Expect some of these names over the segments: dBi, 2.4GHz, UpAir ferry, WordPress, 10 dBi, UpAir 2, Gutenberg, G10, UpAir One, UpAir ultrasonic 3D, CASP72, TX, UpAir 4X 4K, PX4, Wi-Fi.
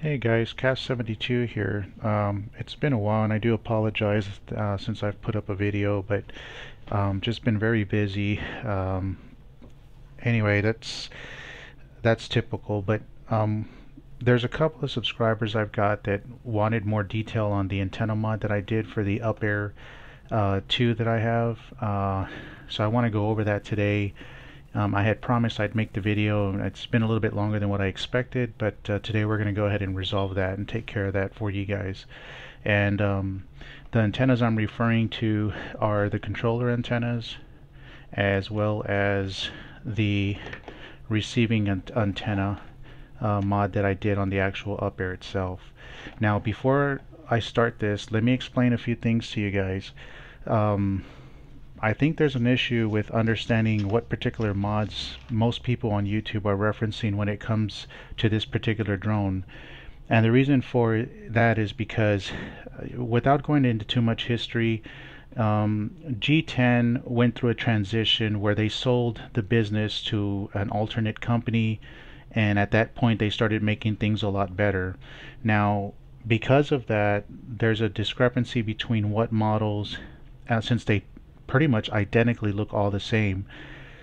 Hey guys, CASP72 here. It's been a while and I do apologize since I've put up a video, but just been very busy. Anyway, that's typical, but there's a couple of subscribers I've got that wanted more detail on the antenna mod that I did for the UpAir 2 that I have. So I want to go over that today. I had promised I'd make the video, and it's been a little bit longer than what I expected, but today we're going to go ahead and resolve that and take care of that for you guys. And the antennas I'm referring to are the controller antennas as well as the receiving antenna mod that I did on the actual UpAir itself. Now, before I start this, let me explain a few things to you guys. I think there's an issue with understanding what particular mods most people on YouTube are referencing when it comes to this particular drone. And the reason for that is because, without going into too much history, G10 went through a transition where they sold the business to an alternate company, and at that point they started making things a lot better. Now, because of that, there's a discrepancy between what models, since they pretty much identically look all the same.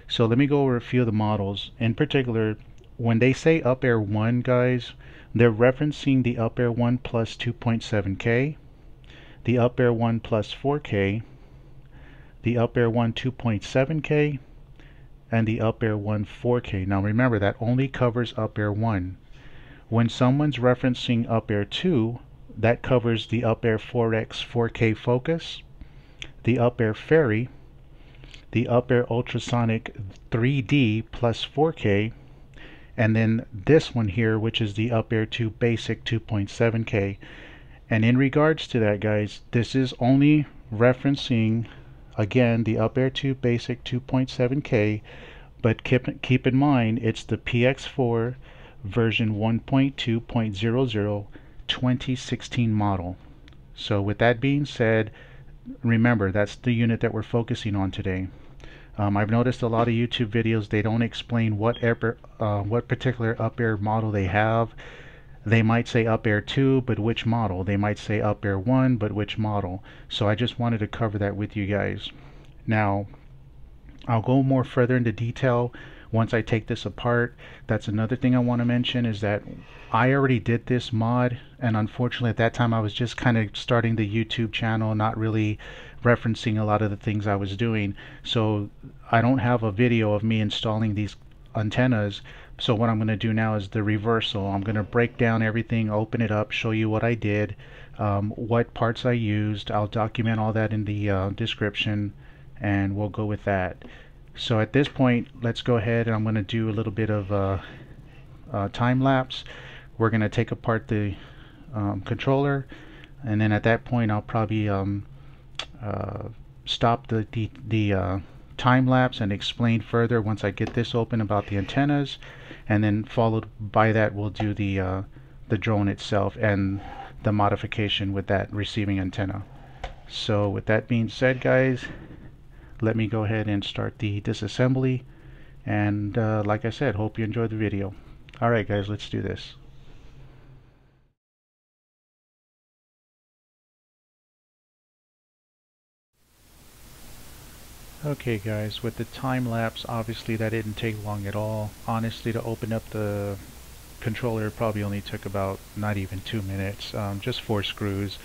So let me go over a few of the models. In particular, when they say UpAir One, guys, they're referencing the UpAir One Plus 2.7K, the UpAir One Plus 4K, the UpAir One 2.7K, and the UpAir One 4K. Now remember, that only covers UpAir One. When someone's referencing UpAir 2, that covers the UpAir 4X 4K focus, the UpAir ferry, the UpAir ultrasonic 3D plus 4K, and then this one here, which is the UpAir 2 basic 2.7K. And in regards to that, guys, this is only referencing, again, the UpAir 2 basic 2.7K, but keep in mind it's the PX4 version 1.2.00 2016 model. So with that being said, remember, that's the unit that we're focusing on today. I've noticed a lot of YouTube videos, they don't explain what particular UpAir model they have. They might say UpAir 2, but which model? They might say UpAir 1, but which model? So I just wanted to cover that with you guys. Now, I'll go more further into detail once I take this apart. That's another thing I want to mention, is that I already did this mod, and unfortunately at that time I was just kind of starting the YouTube channel, not really referencing a lot of the things I was doing. So I don't have a video of me installing these antennas. So what I'm going to do now is the reversal. I'm going to break down everything, open it up, show you what I did, what parts I used. I'll document all that in the description, and we'll go with that. So at this point, let's go ahead, and I'm going to do a little bit of time lapse. We're going to take apart the controller, and then at that point I'll probably stop the time lapse and explain further once I get this open about the antennas, and then followed by that we'll do the drone itself and the modification with that receiving antenna. So with that being said, guys, let me go ahead and start the disassembly, and like I said, hope you enjoyed the video. Alright guys, let's do this. Okay guys, with the time lapse, obviously that didn't take long at all. Honestly, to open up the controller probably only took about not even 2 minutes, just 4 screws,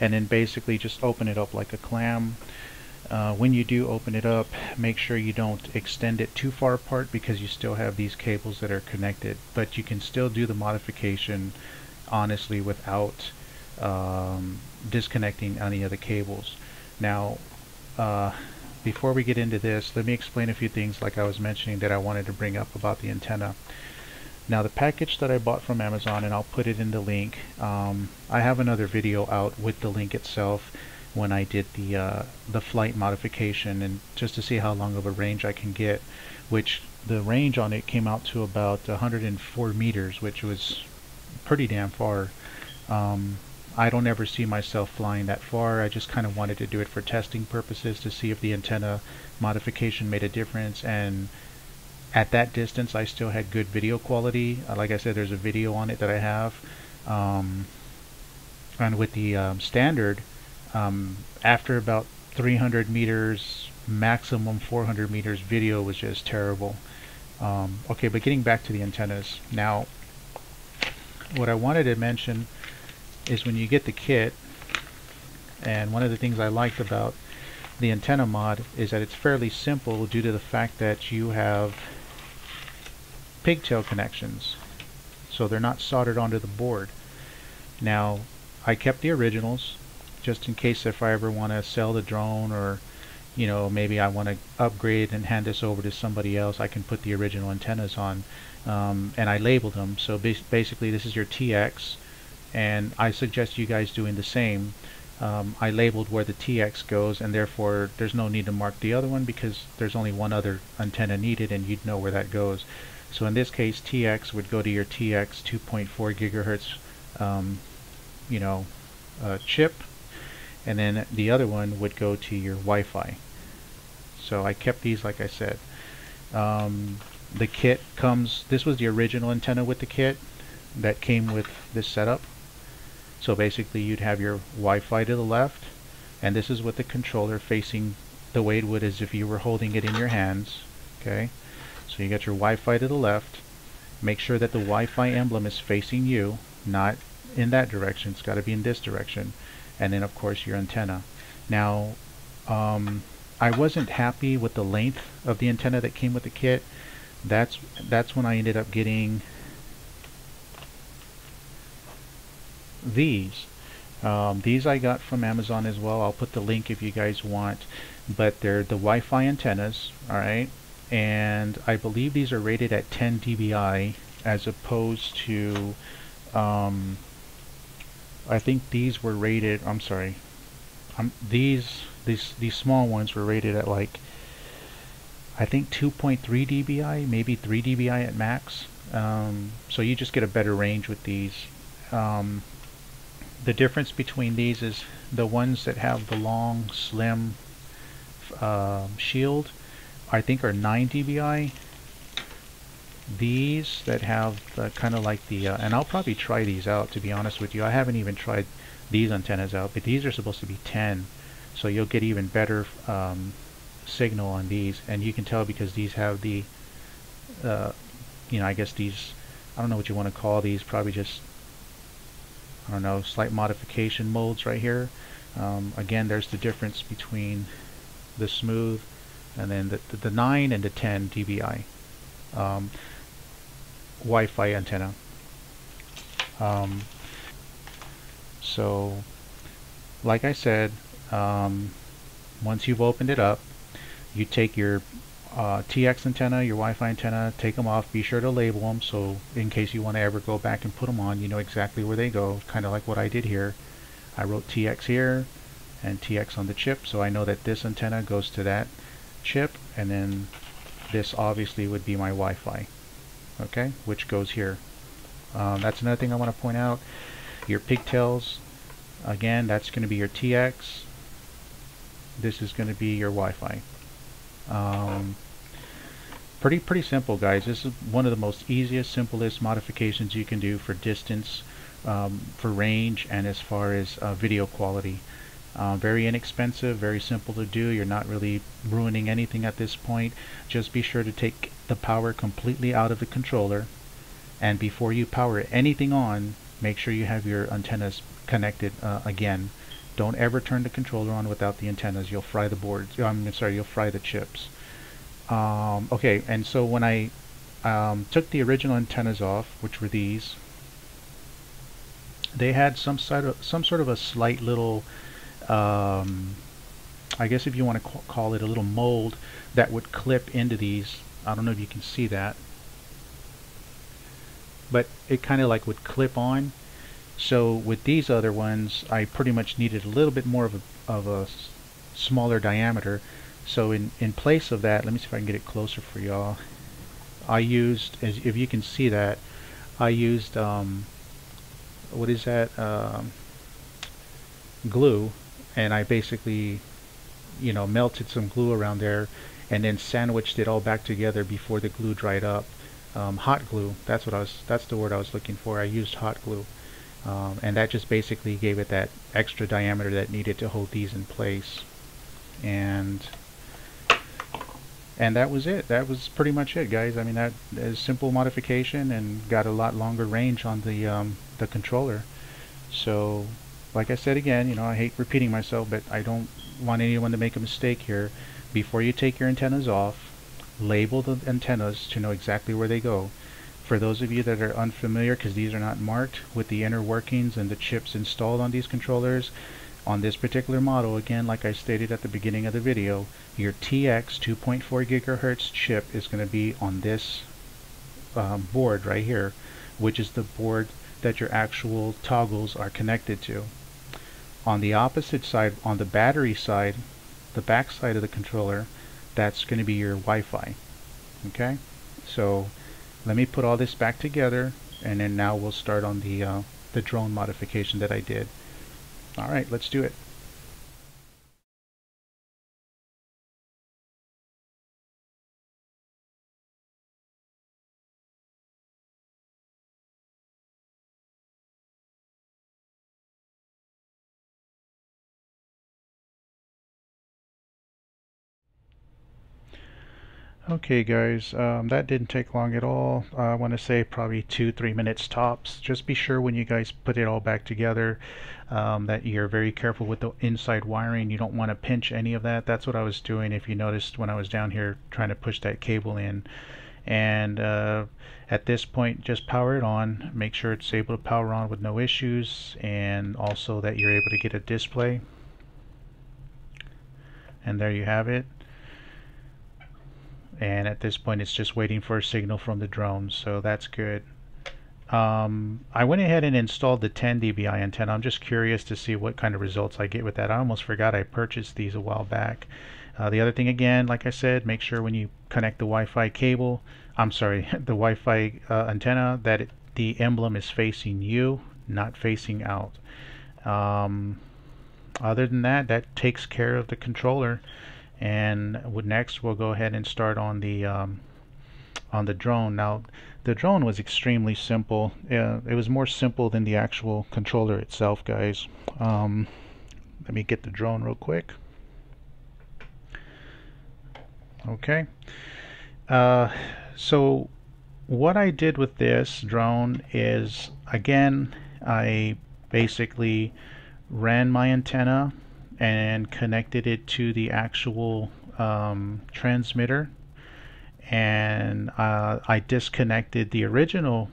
and then basically just open it up like a clam. When you do open it up, make sure you don't extend it too far apart, because you still have these cables that are connected, but you can still do the modification honestly without disconnecting any of the cables. Now, before we get into this, let me explain a few things, like I was mentioning, that I wanted to bring up about the antenna. Now, the package that I bought from Amazon, and I'll put it in the link, I have another video out with the link itself when I did the flight modification, and just to see how long of a range I can get, which the range on it came out to about 104 meters, which was pretty damn far. I don't ever see myself flying that far. I just kind of wanted to do it for testing purposes to see if the antenna modification made a difference, and at that distance I still had good video quality. Like I said, there's a video on it that I have. And with the standard, after about 300 meters, maximum 400 meters, video was just terrible. Okay, but getting back to the antennas. Now, what I wanted to mention is when you get the kit, and one of the things I liked about the antenna mod is that it's fairly simple due to the fact that you have pigtail connections, so they're not soldered onto the board. Now, I kept the originals just in case if I ever want to sell the drone, or you know, maybe I want to upgrade and hand this over to somebody else, I can put the original antennas on. And I labeled them, so basically this is your TX, and I suggest you guys doing the same. I labeled where the TX goes, and therefore there's no need to mark the other one because there's only one other antenna needed and you'd know where that goes. So in this case, TX would go to your TX 2.4 GHz chip, and then the other one would go to your Wi-Fi. So I kept these, like I said. The kit comes, this was the original antenna with the kit that came with this setup. So basically you'd have your Wi-Fi to the left, and this is with the controller facing the way it would as if you were holding it in your hands. Okay, so you got your Wi-Fi to the left. Make sure that the Wi-Fi emblem is facing you, not in that direction. It's got to be in this direction. And then of course your antenna. Now I wasn't happy with the length of the antenna that came with the kit. That's when I ended up getting these. These I got from Amazon as well. I'll put the link if you guys want, but they're the Wi-Fi antennas, alright? And I believe these are rated at 10 dBi as opposed to I think these were rated, I'm sorry, these small ones were rated at like I think 2.3 dBi, maybe 3 dBi at max. So you just get a better range with these. The difference between these is the ones that have the long, slim shield, I think are 9 dBi. These that have kind of like the, and I'll probably try these out, to be honest with you. I haven't even tried these antennas out, but these are supposed to be 10. So you'll get even better signal on these, and you can tell because these have the, I guess these, I don't know what you want to call these, probably just, I don't know, slight modification molds right here. Again, there's the difference between the smooth and then the 9 and the 10 dBi Wi-Fi antenna. So, like I said, once you've opened it up, you take your TX antenna, your Wi-Fi antenna, take them off, be sure to label them so in case you want to ever go back and put them on, you know exactly where they go, kind of like what I did here. I wrote TX here and TX on the chip, so I know that this antenna goes to that chip, and then this obviously would be my Wi-Fi, okay, which goes here. That's another thing I want to point out, your pigtails, again, that's going to be your TX, this is going to be your Wi-Fi. Pretty simple, guys. This is one of the most easiest, simplest modifications you can do for distance, for range, and as far as video quality. Very inexpensive, very simple to do. You're not really ruining anything at this point. Just be sure to take the power completely out of the controller, and before you power anything on, make sure you have your antennas connected again. Don't ever turn the controller on without the antennas. You'll fry the boards. I'm sorry, you'll fry the chips. Okay, and so when I took the original antennas off, which were these, they had some sort of a slight little, I guess if you want to call it a little mold that would clip into these. I don't know if you can see that, but it kind of like would clip on. So with these other ones, I pretty much needed a little bit more of a smaller diameter. So in place of that, let me see if I can get it closer for y'all. I used, as if you can see that, I used what is that, glue, and I basically, you know, melted some glue around there, and then sandwiched it all back together before the glue dried up. Hot glue. That's the word I was looking for. I used hot glue. and that just basically gave it that extra diameter that needed to hold these in place. And that was it. That was pretty much it, guys. I mean, that is simple modification and got a lot longer range on the controller. So, like I said again, you know, I hate repeating myself, but I don't want anyone to make a mistake here. Before you take your antennas off, label the antennas to know exactly where they go. For those of you that are unfamiliar, because these are not marked with the inner workings and the chips installed on these controllers, on this particular model, again, like I stated at the beginning of the video, your TX 2.4GHz chip is going to be on this board right here, which is the board that your actual toggles are connected to. On the opposite side, on the battery side, the back side of the controller, that's going to be your Wi-Fi. Okay? So let me put all this back together, and then now we'll start on the drone modification that I did. All right, let's do it. Okay, guys, that didn't take long at all. I want to say probably 2-3 minutes tops. Just be sure when you guys put it all back together that you're very careful with the inside wiring. You don't want to pinch any of that. That's what I was doing, if you noticed, when I was down here trying to push that cable in. And at this point, just power it on. Make sure it's able to power on with no issues, and also that you're able to get a display. And there you have it. And at this point, it's just waiting for a signal from the drone, so that's good. I went ahead and installed the 10 dBi antenna. I'm just curious to see what kind of results I get with that. I almost forgot I purchased these a while back. The other thing, again, like I said, make sure when you connect the Wi-Fi cable, I'm sorry, the Wi-Fi antenna, that the emblem is facing you, not facing out. Other than that, that takes care of the controller. And next we'll go ahead and start on the drone. Now, the drone was extremely simple. It was more simple than the actual controller itself, guys. Let me get the drone real quick. Okay. So what I did with this drone is, again, I basically ran my antenna and connected it to the actual transmitter, and I disconnected the original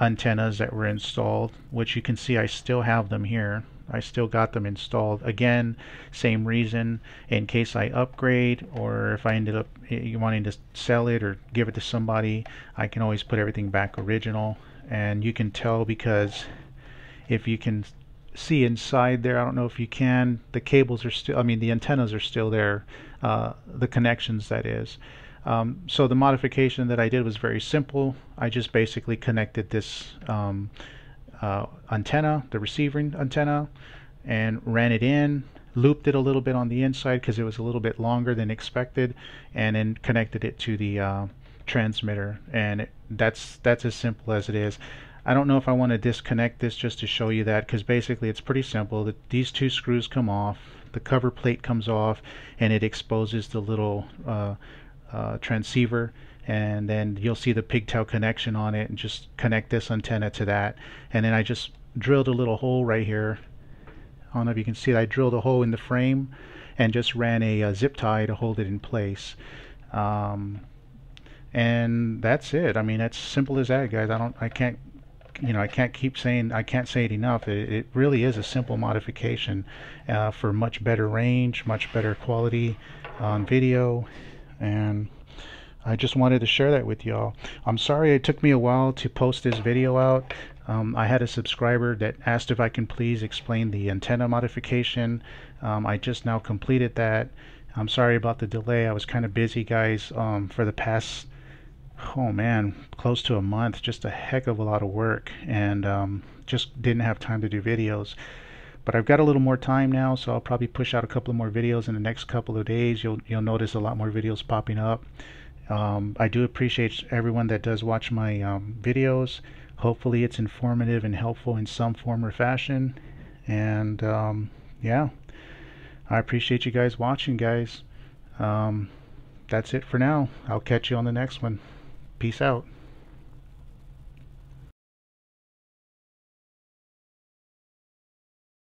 antennas that were installed, which you can see I still have them here. I still got them installed. Again, same reason, in case I upgrade, or if I ended up wanting to sell it or give it to somebody, I can always put everything back original. And you can tell, because if you can see inside there, I don't know if you can, the cables are still, I mean the antennas are still there, the connections, that is. So the modification that I did was very simple. I just basically connected this antenna, the receiving antenna, and ran it in, looped it a little bit on the inside because it was a little bit longer than expected, and then connected it to the transmitter. And that's as simple as it is. I don't know if I want to disconnect this just to show you that, because basically it's pretty simple. These two screws come off, the cover plate comes off, and it exposes the little transceiver, and then you'll see the pigtail connection on it, and just connect this antenna to that. And then I just drilled a little hole right here. I don't know if you can see it. I drilled a hole in the frame and just ran a zip tie to hold it in place. And that's it. I mean, that's simple as that, guys. I can't say it enough. It really is a simple modification for much better range, much better quality on video, and I just wanted to share that with y'all. I'm sorry it took me a while to post this video out. I had a subscriber that asked if I can please explain the antenna modification. I just now completed that. I'm sorry about the delay. I was kind of busy, guys, for the past, oh man, close to a month, just a heck of a lot of work, and just didn't have time to do videos. But I've got a little more time now, so I'll probably push out a couple of more videos in the next couple of days. You'll notice a lot more videos popping up. I do appreciate everyone that does watch my videos. Hopefully it's informative and helpful in some form or fashion. And yeah, I appreciate you guys watching, guys. That's it for now. I'll catch you on the next one. Peace out.